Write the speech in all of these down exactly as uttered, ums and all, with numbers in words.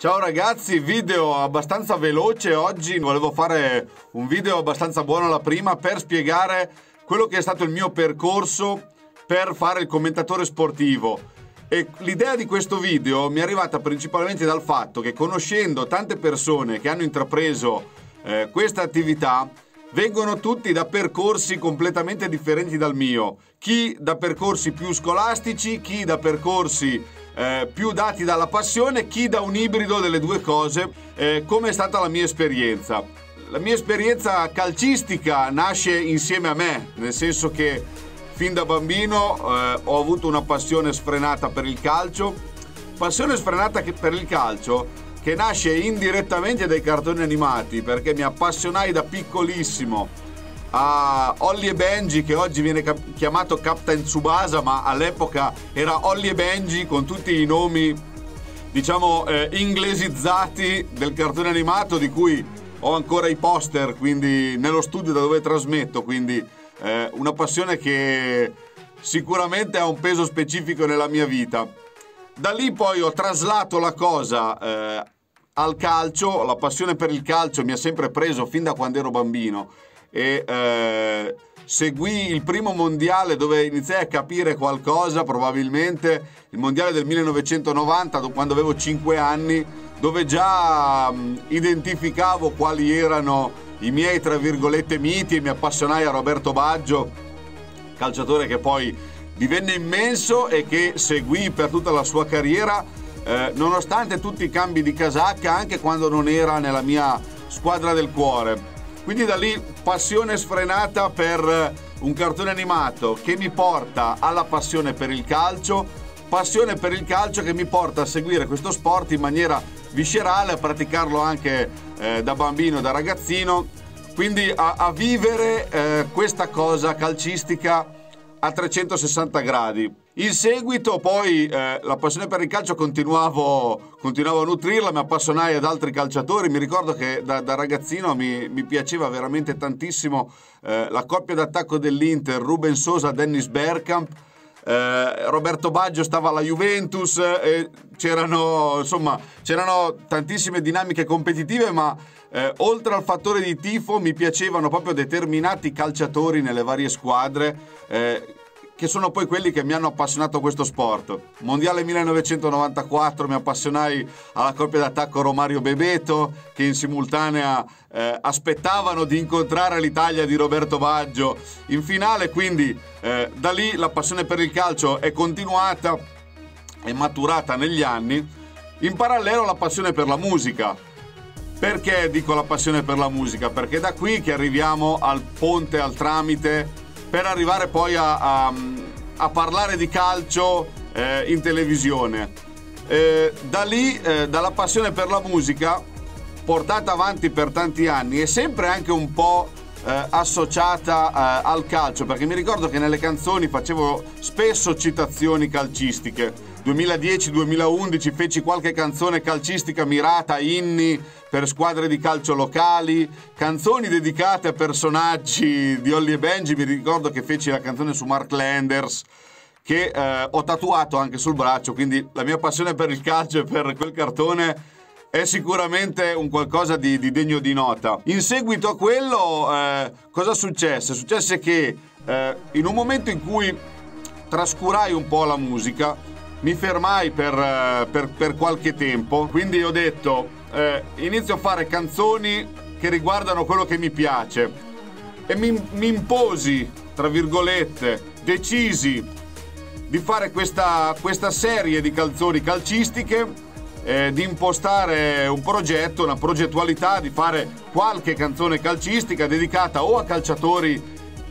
Ciao ragazzi, video abbastanza veloce oggi, volevo fare un video abbastanza buono alla prima per spiegare quello che è stato il mio percorso per fare il commentatore sportivo. E l'idea di questo video mi è arrivata principalmente dal fatto che, conoscendo tante persone che hanno intrapreso eh, questa attività, vengono tutti da percorsi completamente differenti dal mio. Chi da percorsi più scolastici, chi da percorsi eh, più dati dalla passione, chi da un ibrido delle due cose, eh, come è stata la mia esperienza. La mia esperienza calcistica nasce insieme a me, nel senso che fin da bambino eh, ho avuto una passione sfrenata per il calcio, passione sfrenata che per il calcio che nasce indirettamente dai cartoni animati, perché mi appassionai da piccolissimo a Holly e Benji, che oggi viene chiamato Captain Tsubasa, ma all'epoca era Holly e Benji con tutti i nomi, diciamo, eh, inglesizzati del cartone animato, di cui ho ancora i poster, quindi nello studio da dove trasmetto, quindi eh, una passione che sicuramente ha un peso specifico nella mia vita. Da lì poi ho traslato la cosa eh, al calcio. La passione per il calcio mi ha sempre preso fin da quando ero bambino e eh, seguì il primo mondiale, dove iniziai a capire qualcosa, probabilmente il mondiale del millenovecentonovanta, quando avevo cinque anni, dove già mh, identificavo quali erano i miei, tra virgolette, miti, e mi appassionai a Roberto Baggio, calciatore che poi divenne immenso e che seguì per tutta la sua carriera, eh, nonostante tutti i cambi di casacca, anche quando non era nella mia squadra del cuore. Quindi da lì passione sfrenata per un cartone animato che mi porta alla passione per il calcio, passione per il calcio che mi porta a seguire questo sport in maniera viscerale, a praticarlo anche eh, da bambino, da ragazzino, quindi a, a vivere eh, questa cosa calcistica a trecentosessanta gradi. In seguito poi eh, la passione per il calcio continuavo, continuavo a nutrirla, mi appassionai ad altri calciatori. Mi ricordo che da, da ragazzino mi, mi piaceva veramente tantissimo eh, la coppia d'attacco dell'Inter, Ruben Sosa, Dennis Bergkamp. Eh, Roberto Baggio stava alla Juventus, eh, c'erano insomma c'erano tantissime dinamiche competitive, ma eh, oltre al fattore di tifo mi piacevano proprio determinati calciatori nelle varie squadre, eh, che sono poi quelli che mi hanno appassionato a questo sport. Mondiale millenovecentonovantaquattro mi appassionai alla coppia d'attacco Romario Bebeto, che in simultanea eh, aspettavano di incontrare l'Italia di Roberto Baggio in finale, quindi eh, da lì la passione per il calcio è continuata e maturata negli anni. In parallelo la passione per la musica. Perché dico la passione per la musica? Perché da qui che arriviamo al ponte, al tramite, per arrivare poi a, a, a parlare di calcio eh, in televisione. Eh, da lì, eh, dalla passione per la musica, portata avanti per tanti anni, e sempre anche un po' eh, associata eh, al calcio, perché mi ricordo che nelle canzoni facevo spesso citazioni calcistiche. duemiladieci duemilaundici feci qualche canzone calcistica mirata, inni per squadre di calcio locali, canzoni dedicate a personaggi di Holly e Benji. Mi ricordo che feci la canzone su Mark Landers, che eh, ho tatuato anche sul braccio, quindi la mia passione per il calcio e per quel cartone è sicuramente un qualcosa di, di degno di nota. In seguito a quello eh, cosa successe? Successe che eh, in un momento in cui trascurai un po' la musica, mi fermai per, per, per qualche tempo, quindi ho detto eh, inizio a fare canzoni che riguardano quello che mi piace, e mi, mi imposi, tra virgolette, decisi di fare questa, questa serie di canzoni calcistiche, eh, di impostare un progetto, una progettualità, di fare qualche canzone calcistica dedicata o a calciatori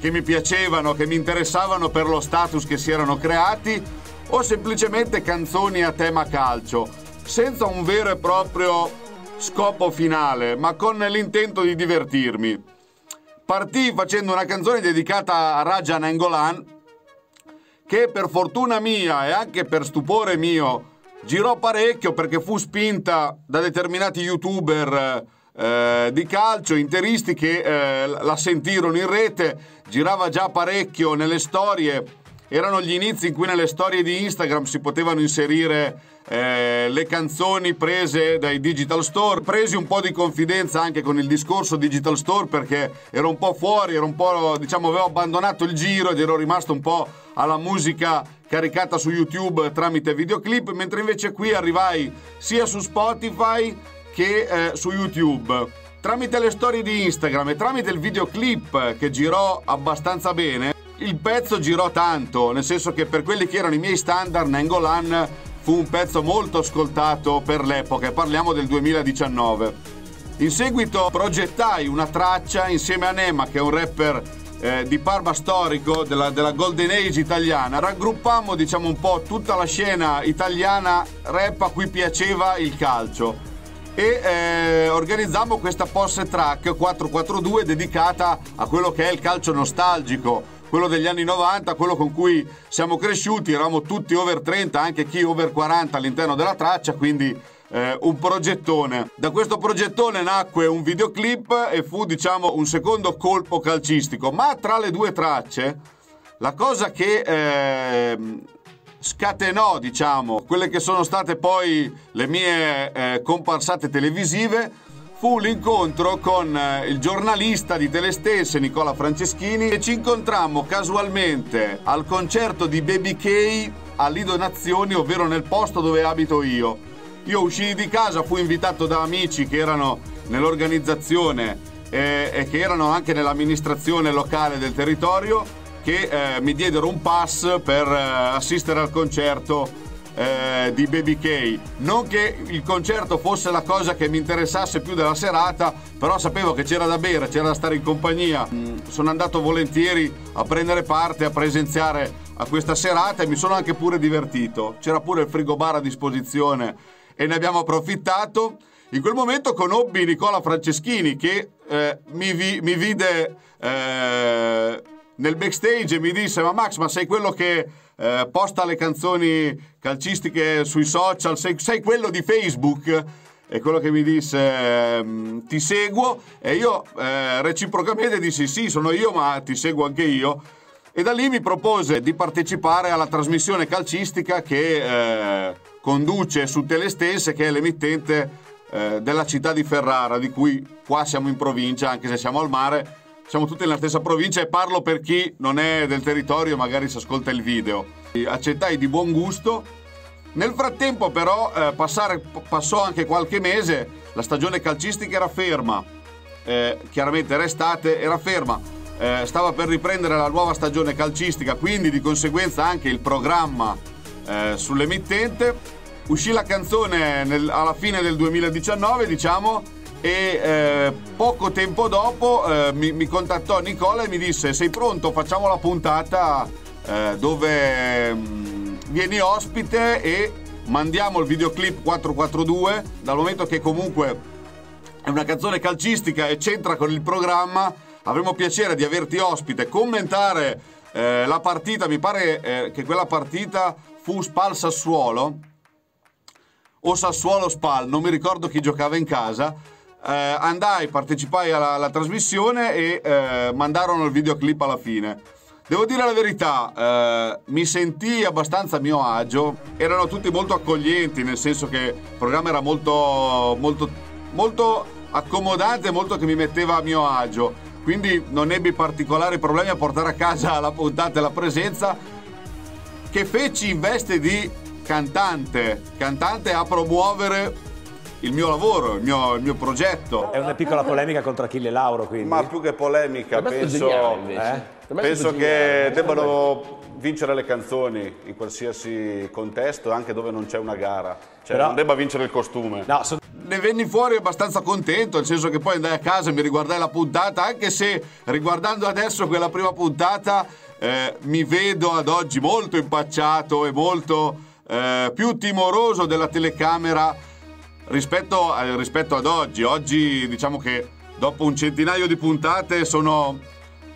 che mi piacevano, che mi interessavano per lo status che si erano creati, o semplicemente canzoni a tema calcio, senza un vero e proprio scopo finale, ma con l'intento di divertirmi. Partii facendo una canzone dedicata a Rajan Angolan, che per fortuna mia e anche per stupore mio girò parecchio, perché fu spinta da determinati youtuber eh, di calcio interisti che eh, la sentirono in rete, girava già parecchio nelle storie. Erano gli inizi in cui nelle storie di Instagram si potevano inserire eh, le canzoni prese dai digital store, presi un po' di confidenza anche con il discorso digital store, perché ero un po' fuori, ero un po', diciamo, avevo abbandonato il giro ed ero rimasto un po' alla musica caricata su YouTube tramite videoclip, mentre invece qui arrivai sia su Spotify che eh, su YouTube. Tramite le storie di Instagram e tramite il videoclip che girò abbastanza bene, il pezzo girò tanto, nel senso che per quelli che erano i miei standard, Angolan fu un pezzo molto ascoltato per l'epoca, parliamo del duemiladiciannove. In seguito progettai una traccia insieme a Nema, che è un rapper eh, di Parma storico della, della Golden Age italiana. Raggruppammo, diciamo, un po' tutta la scena italiana rap a cui piaceva il calcio e eh, organizzammo questa posse track quattro quattro due dedicata a quello che è il calcio nostalgico, quello degli anni novanta, quello con cui siamo cresciuti. Eravamo tutti over trenta, anche chi over quaranta all'interno della traccia, quindi eh, un progettone. Da questo progettone nacque un videoclip e fu, diciamo, un secondo colpo calcistico. Ma tra le due tracce la cosa che eh, scatenò, diciamo, quelle che sono state poi le mie eh, comparsate televisive fu l'incontro con eh, il giornalista di Telestense Nicola Franceschini, e ci incontrammo casualmente al concerto di Baby K a Lido Nazioni, ovvero nel posto dove abito io. Io uscii di casa, fui invitato da amici che erano nell'organizzazione eh, e che erano anche nell'amministrazione locale del territorio, che eh, mi diedero un pass per eh, assistere al concerto eh, di Baby K. Non che il concerto fosse la cosa che mi interessasse più della serata, però sapevo che c'era da bere, c'era da stare in compagnia. Mm, sono andato volentieri a prendere parte, a presenziare a questa serata, e mi sono anche pure divertito. C'era pure il frigobar a disposizione e ne abbiamo approfittato. In quel momento conobbi Nicola Franceschini, che eh, mi, vi, mi vide... Eh, nel backstage e mi disse: ma Max, ma sei quello che eh, posta le canzoni calcistiche sui social, sei, sei quello di Facebook? E quello che mi disse: ti seguo. E io eh, reciprocamente dissi: sì, sono io, ma ti seguo anche io. E da lì mi propose di partecipare alla trasmissione calcistica che eh, conduce su Telestense, che è l'emittente eh, della città di Ferrara, di cui qua siamo in provincia, anche se siamo al mare. Siamo tutti nella stessa provincia, e parlo per chi non è del territorio, magari si ascolta il video. Accettai di buon gusto. Nel frattempo però eh, passare, passò anche qualche mese, la stagione calcistica era ferma, eh, chiaramente era estate, era ferma, eh, stava per riprendere la nuova stagione calcistica, quindi di conseguenza anche il programma eh, sull'emittente. Uscì la canzone nel, alla fine del duemiladiciannove, diciamo, e eh, poco tempo dopo eh, mi, mi contattò Nicola e mi disse: sei pronto, facciamo la puntata eh, dove mh, vieni ospite e mandiamo il videoclip quattro quattro due, dal momento che comunque è una canzone calcistica e c'entra con il programma, avremo piacere di averti ospite, commentare eh, la partita. Mi pare eh, che quella partita fu Spal Sassuolo o Sassuolo Spal, non mi ricordo chi giocava in casa. Eh, andai, partecipai alla, alla trasmissione e eh, mandarono il videoclip alla fine. Devo dire la verità, eh, mi sentii abbastanza a mio agio, erano tutti molto accoglienti, nel senso che il programma era molto, molto, molto accomodante, molto che mi metteva a mio agio, quindi non ebbi particolari problemi a portare a casa la puntata e la presenza, che feci in veste di cantante, cantante a promuovere il mio lavoro, il mio, il mio progetto. È una piccola polemica contro Achille Lauro, quindi. Ma più che polemica, penso, eh? penso che debbano vincere le canzoni in qualsiasi contesto, anche dove non c'è una gara. Cioè, però non debba vincere il costume. No, so... Ne venni fuori abbastanza contento, nel senso che poi andai a casa e mi riguardai la puntata, anche se riguardando adesso quella prima puntata eh, mi vedo ad oggi molto impacciato e molto eh, più timoroso della telecamera. Rispetto, eh, rispetto ad oggi, oggi diciamo che dopo un centinaio di puntate sono,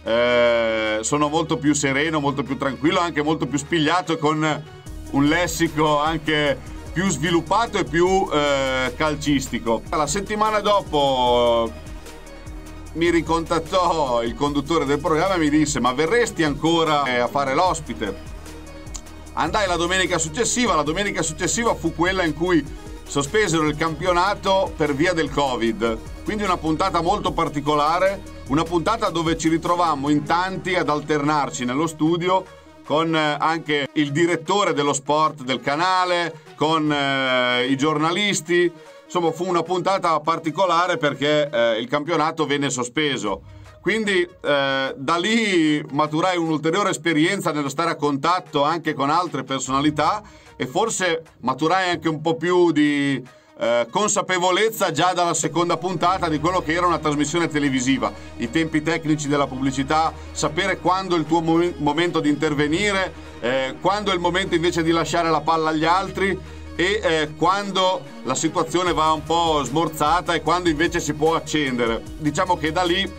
eh, sono molto più sereno, molto più tranquillo, anche molto più spigliato, con un lessico anche più sviluppato e più eh, calcistico. La settimana dopo mi ricontattò il conduttore del programma e mi disse: ma verresti ancora a fare l'ospite? Andai la domenica successiva, la domenica successiva fu quella in cui sospesero il campionato per via del Covid, quindi una puntata molto particolare, una puntata dove ci ritrovammo in tanti ad alternarci nello studio con anche il direttore dello sport del canale, con eh, i giornalisti. Insomma, fu una puntata particolare perché eh, il campionato venne sospeso. Quindi eh, da lì maturai un'ulteriore esperienza nello stare a contatto anche con altre personalità e forse maturai anche un po' più di eh, consapevolezza già dalla seconda puntata di quello che era una trasmissione televisiva. I tempi tecnici della pubblicità, sapere quando è il tuo mo- momento di intervenire, eh, quando è il momento invece di lasciare la palla agli altri, e eh, quando la situazione va un po' smorzata e quando invece si può accendere. Diciamo che da lì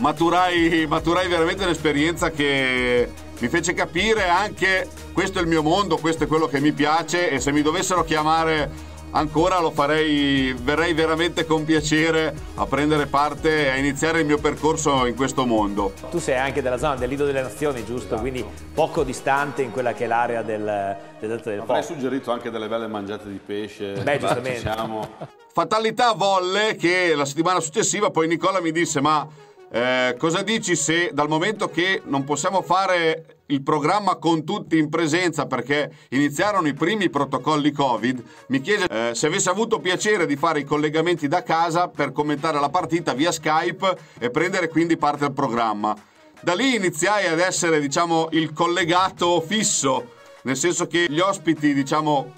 maturai, maturai veramente un'esperienza che mi fece capire anche questo è il mio mondo, questo è quello che mi piace, e se mi dovessero chiamare ancora lo farei, verrei veramente con piacere a prendere parte e a iniziare il mio percorso in questo mondo. Tu sei anche della zona del Lido delle Nazioni, giusto? Esatto. Quindi poco distante in quella che è l'area del delta del Po. Hai suggerito anche delle belle mangiate di pesce. Beh, giustamente. Diciamo. Fatalità volle che la settimana successiva poi Nicola mi disse: ma eh, cosa dici se dal momento che non possiamo fare il programma con tutti in presenza perché iniziarono i primi protocolli Covid, mi chiese eh, se avesse avuto piacere di fare i collegamenti da casa per commentare la partita via Skype e prendere quindi parte al programma. Da lì iniziai ad essere, diciamo, il collegato fisso, nel senso che gli ospiti, diciamo,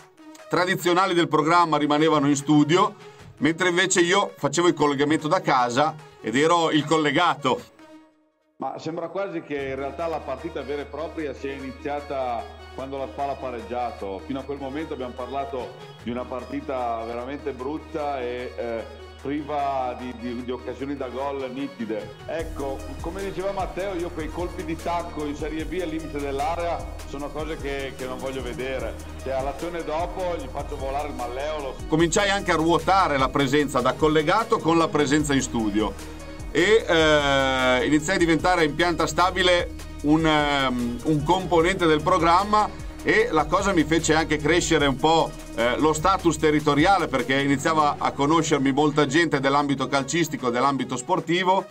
tradizionali del programma rimanevano in studio, mentre invece io facevo il collegamento da casa ed ero il collegato. Ma sembra quasi che in realtà la partita vera e propria sia iniziata quando la Spal ha pareggiato. Fino a quel momento abbiamo parlato di una partita veramente brutta e eh, priva di, di, di occasioni da gol nitide. Ecco, come diceva Matteo, io quei colpi di tacco in Serie B al limite dell'area sono cose che, che non voglio vedere. Cioè, all'azione dopo gli faccio volare il malleolo. Cominciai anche a ruotare la presenza da collegato con la presenza in studio e eh, iniziai a diventare in pianta stabile un, um, un componente del programma, e la cosa mi fece anche crescere un po' eh, lo status territoriale, perché iniziava a conoscermi molta gente dell'ambito calcistico, dell'ambito sportivo,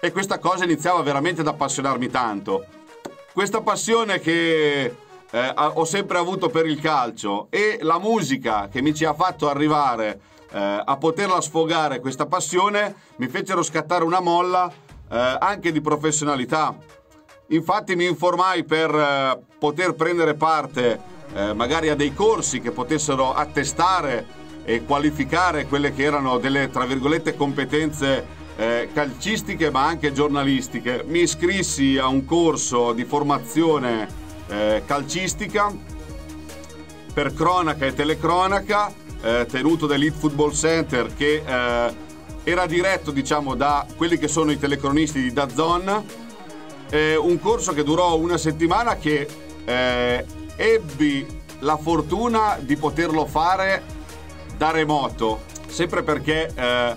e questa cosa iniziava veramente ad appassionarmi tanto. Questa passione che eh, ho sempre avuto per il calcio e la musica che mi ci ha fatto arrivare Eh, a poterla sfogare, questa passione, mi fecero scattare una molla eh, anche di professionalità. Infatti mi informai per eh, poter prendere parte eh, magari a dei corsi che potessero attestare e qualificare quelle che erano delle, tra virgolette, competenze eh, calcistiche ma anche giornalistiche. Mi iscrissi a un corso di formazione eh, calcistica per cronaca e telecronaca tenuto dall'Elite Football Center, che eh, era diretto, diciamo, da quelli che sono i telecronisti di Dazzon. Eh, un corso che durò una settimana, che eh, ebbi la fortuna di poterlo fare da remoto, sempre perché eh,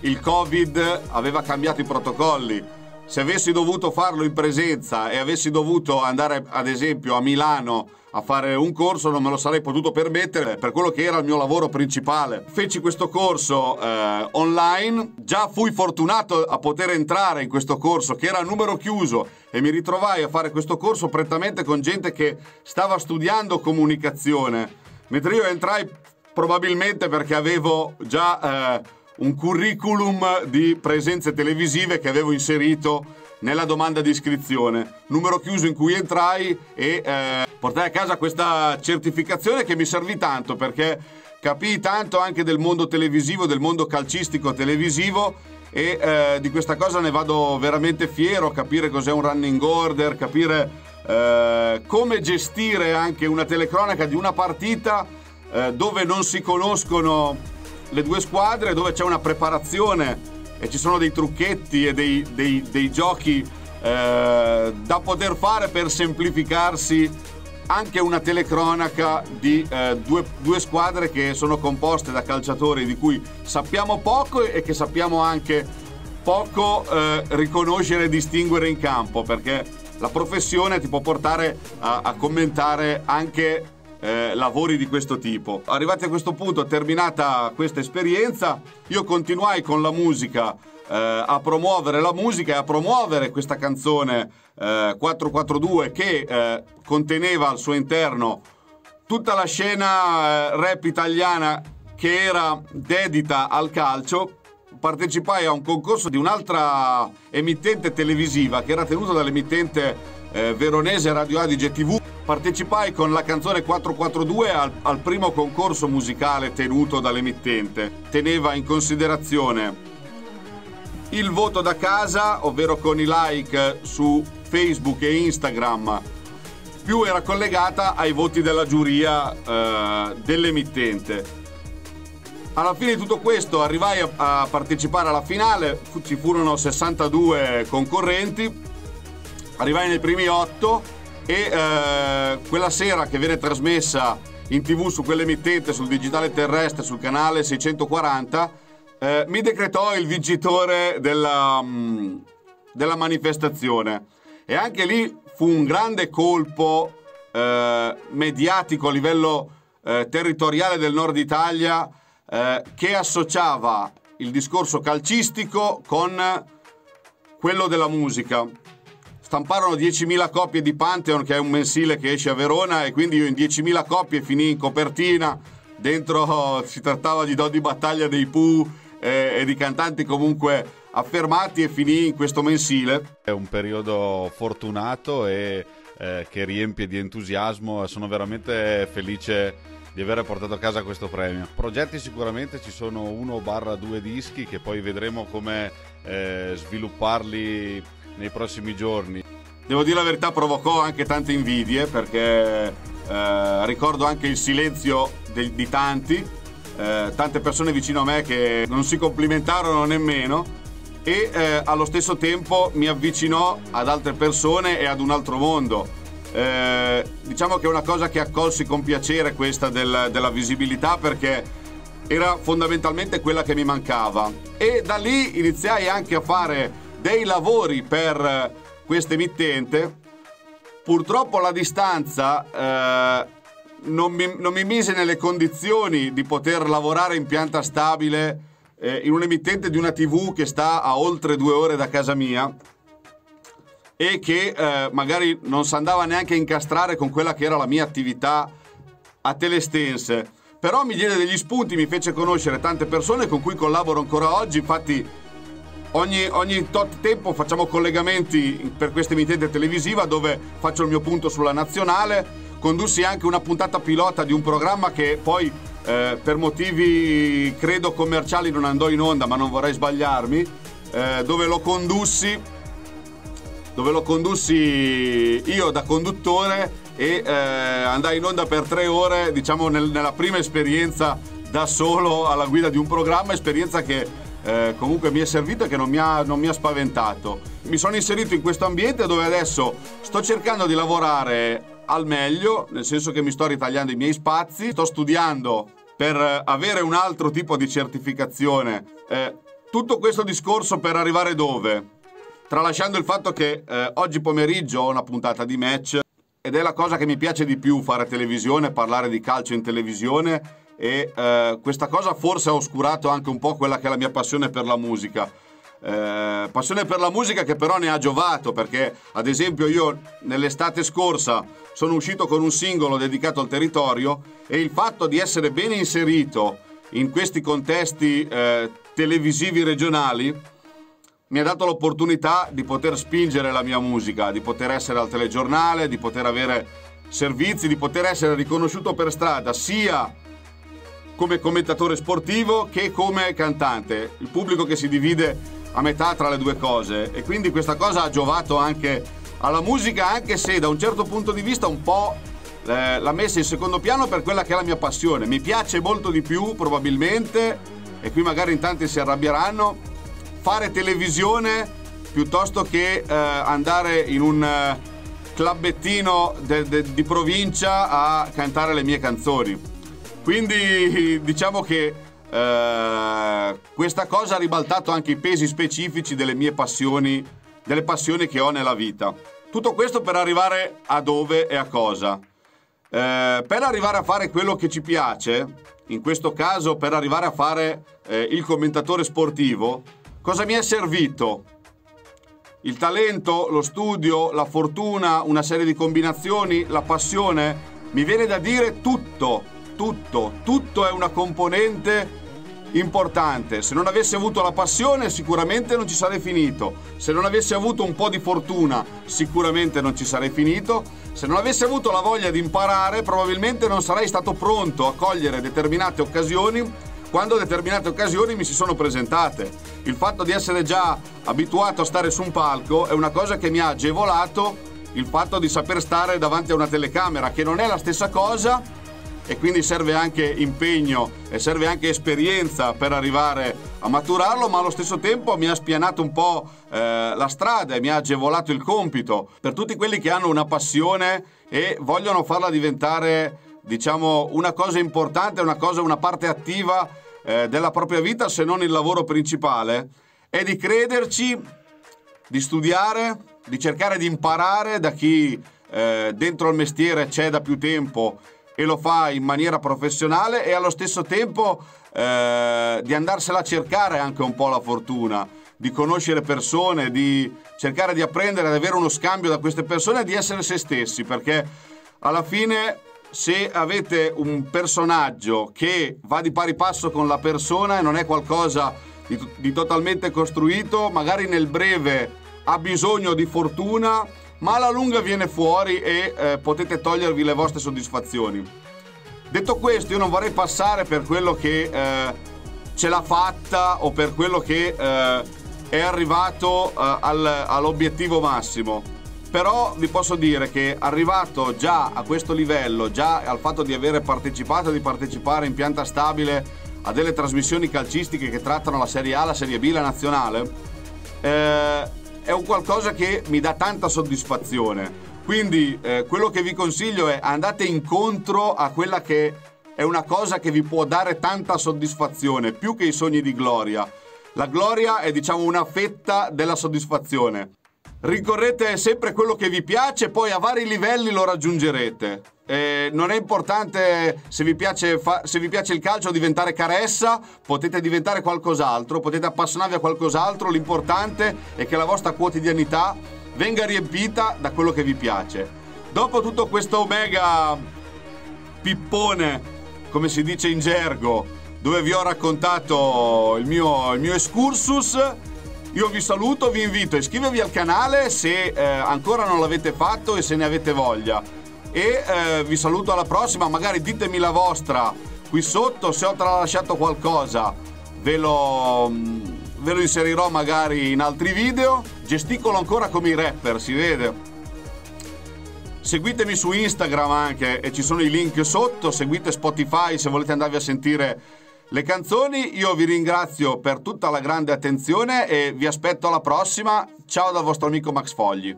il Covid aveva cambiato i protocolli. Se avessi dovuto farlo in presenza e avessi dovuto andare ad esempio a Milano a fare un corso, non me lo sarei potuto permettere per quello che era il mio lavoro principale. Feci questo corso eh, online, già fui fortunato a poter entrare in questo corso che era a numero chiuso, e mi ritrovai a fare questo corso prettamente con gente che stava studiando comunicazione, mentre io entrai probabilmente perché avevo già eh, un curriculum di presenze televisive che avevo inserito nella domanda di iscrizione, numero chiuso in cui entrai e eh, portai a casa questa certificazione che mi servì tanto, perché capii tanto anche del mondo televisivo, del mondo calcistico televisivo, e eh, di questa cosa ne vado veramente fiero. Capire cos'è un running order, capire eh, come gestire anche una telecronaca di una partita eh, dove non si conoscono le due squadre, dove c'è una preparazione e ci sono dei trucchetti e dei, dei, dei giochi eh, da poter fare per semplificarsi anche una telecronaca di eh, due, due squadre che sono composte da calciatori di cui sappiamo poco e che sappiamo anche poco eh, riconoscere e distinguere in campo, perché la professione ti può portare a, a commentare anche eh, lavori di questo tipo. Arrivati a questo punto, terminata questa esperienza, io continuai con la musica, eh, a promuovere la musica e a promuovere questa canzone eh, quattro quattro due, che eh, conteneva al suo interno tutta la scena eh, rap italiana che era dedita al calcio. Partecipai a un concorso di un'altra emittente televisiva che era tenuta dall'emittente eh, veronese Radio Adige tivù. Partecipai con la canzone quattro quattro due al, al primo concorso musicale tenuto dall'emittente. Teneva in considerazione il voto da casa, ovvero con i like su Facebook e Instagram, più era collegata ai voti della giuria eh, dell'emittente. Alla fine di tutto questo arrivai a, a partecipare alla finale, ci furono sessantadue concorrenti, arrivai nei primi otto e eh, quella sera, che viene trasmessa in tv su quell'emittente, sul digitale terrestre, sul canale seicentoquaranta, eh, mi decretò il vincitore della, mh, della manifestazione, e anche lì fu un grande colpo eh, mediatico a livello eh, territoriale del Nord Italia, Eh, che associava il discorso calcistico con quello della musica. Stamparono diecimila copie di Pantheon, che è un mensile che esce a Verona, e quindi io in diecimila copie finii in copertina. Dentro oh, si trattava di Dodi Battaglia, dei Pooh eh, e di cantanti comunque affermati, e finii in questo mensile. È un periodo fortunato e eh, che riempie di entusiasmo, e sono veramente felice di aver portato a casa questo premio. Progetti sicuramente ci sono, uno barra due dischi che poi vedremo come eh, svilupparli nei prossimi giorni. Devo dire la verità, provocò anche tante invidie, perché eh, ricordo anche il silenzio de- di tanti, eh, tante persone vicino a me che non si complimentarono nemmeno, e eh, allo stesso tempo mi avvicinò ad altre persone e ad un altro mondo. Eh, diciamo che è una cosa che accolsi con piacere, questa del, della visibilità, perché era fondamentalmente quella che mi mancava, e da lì iniziai anche a fare dei lavori per questa emittente. Purtroppo la distanza eh, non, mi, non mi mise nelle condizioni di poter lavorare in pianta stabile eh, in un'emittente di una tivù che sta a oltre due ore da casa mia, e che eh, magari non si andava neanche a incastrare con quella che era la mia attività a Telestense. Però mi diede degli spunti, mi fece conoscere tante persone con cui collaboro ancora oggi. Infatti ogni, ogni tot tempo facciamo collegamenti per questa emittente televisiva, dove faccio il mio punto sulla nazionale. Condussi anche una puntata pilota di un programma che poi eh, per motivi credo commerciali non andò in onda, ma non vorrei sbagliarmi, eh, dove lo condussi dove lo condussi io da conduttore, e eh, andai in onda per tre ore, diciamo nel, nella prima esperienza da solo alla guida di un programma, esperienza che eh, comunque mi è servita e che non mi, ha, non mi ha spaventato. Mi sono inserito in questo ambiente dove adesso sto cercando di lavorare al meglio, nel senso che mi sto ritagliando i miei spazi, sto studiando per avere un altro tipo di certificazione. Eh, tutto questo discorso per arrivare dove? Tralasciando il fatto che eh, oggi pomeriggio ho una puntata di match, ed è la cosa che mi piace di più, fare televisione, parlare di calcio in televisione, e eh, questa cosa forse ha oscurato anche un po' quella che è la mia passione per la musica. Eh, passione per la musica che però ne ha giovato, perché ad esempio io nell'estate scorsa sono uscito con un singolo dedicato al territorio, e il fatto di essere bene inserito in questi contesti eh, televisivi regionali mi ha dato l'opportunità di poter spingere la mia musica, di poter essere al telegiornale, di poter avere servizi, di poter essere riconosciuto per strada, sia come commentatore sportivo che come cantante. Il pubblico che si divide a metà tra le due cose, e quindi questa cosa ha giovato anche alla musica, anche se da un certo punto di vista un po' l'ha messa in secondo piano per quella che è la mia passione. Mi piace molto di più, probabilmente, e qui magari in tanti si arrabbieranno, fare televisione piuttosto che eh, andare in un eh, clubettino de, de, di provincia a cantare le mie canzoni. Quindi diciamo che eh, questa cosa ha ribaltato anche i pesi specifici delle mie passioni, delle passioni che ho nella vita. Tutto questo per arrivare a dove e a cosa. Eh, per arrivare a fare quello che ci piace, in questo caso per arrivare a fare eh, il commentatore sportivo, cosa mi è servito? Il talento, lo studio, la fortuna, una serie di combinazioni, la passione? Mi viene da dire tutto, tutto, tutto è una componente importante. Se non avessi avuto la passione sicuramente non ci sarei finito, se non avessi avuto un po' di fortuna sicuramente non ci sarei finito, se non avessi avuto la voglia di imparare probabilmente non sarei stato pronto a cogliere determinate occasioni quando determinate occasioni mi si sono presentate. Il fatto di essere già abituato a stare su un palco è una cosa che mi ha agevolato il fatto di saper stare davanti a una telecamera, che non è la stessa cosa, e quindi serve anche impegno e serve anche esperienza per arrivare a maturarlo, ma allo stesso tempo mi ha spianato un po' eh, la strada e mi ha agevolato il compito. Per tutti quelli che hanno una passione e vogliono farla diventare, diciamo, una cosa importante, una cosa, una parte attiva eh, della propria vita, se non il lavoro principale, è di crederci, di studiare, di cercare di imparare da chi eh, dentro al mestiere c'è da più tempo e lo fa in maniera professionale, e allo stesso tempo eh, di andarsela a cercare anche un po' la fortuna, di conoscere persone, di cercare di apprendere, ad avere uno scambio da queste persone, di essere se stessi, perché alla fine se avete un personaggio che va di pari passo con la persona e non è qualcosa di, di totalmente costruito, magari nel breve ha bisogno di fortuna, ma alla lunga viene fuori e eh, potete togliervi le vostre soddisfazioni. Detto questo, io non vorrei passare per quello che eh, ce l'ha fatta o per quello che eh, è arrivato eh, al, all'obiettivo massimo, però vi posso dire che arrivato già a questo livello, già al fatto di avere partecipato, di partecipare in pianta stabile a delle trasmissioni calcistiche che trattano la Serie A, la Serie B, la nazionale, eh, è un qualcosa che mi dà tanta soddisfazione. Quindi eh, quello che vi consiglio è: andate incontro a quella che è una cosa che vi può dare tanta soddisfazione, più che i sogni di gloria. La gloria è, diciamo, una fetta della soddisfazione. Ricorrete sempre a quello che vi piace, poi a vari livelli lo raggiungerete. Eh, non è importante se vi piace, se vi piace il calcio, diventare caressa, potete diventare qualcos'altro, potete appassionarvi a qualcos'altro, l'importante è che la vostra quotidianità venga riempita da quello che vi piace. Dopo tutto questo mega pippone, come si dice in gergo, dove vi ho raccontato il mio, il mio excursus, io vi saluto, vi invito a iscrivervi al canale se eh, ancora non l'avete fatto e se ne avete voglia, e eh, vi saluto alla prossima. Magari ditemi la vostra qui sotto, se ho tralasciato qualcosa ve lo, ve lo inserirò magari in altri video. Gesticolo ancora come i rapper, si vede. Seguitemi su Instagram anche, e ci sono i link sotto. Seguite Spotify se volete andarvi a sentire le canzoni. Io vi ringrazio per tutta la grande attenzione e vi aspetto alla prossima. Ciao dal vostro amico Max Fogli.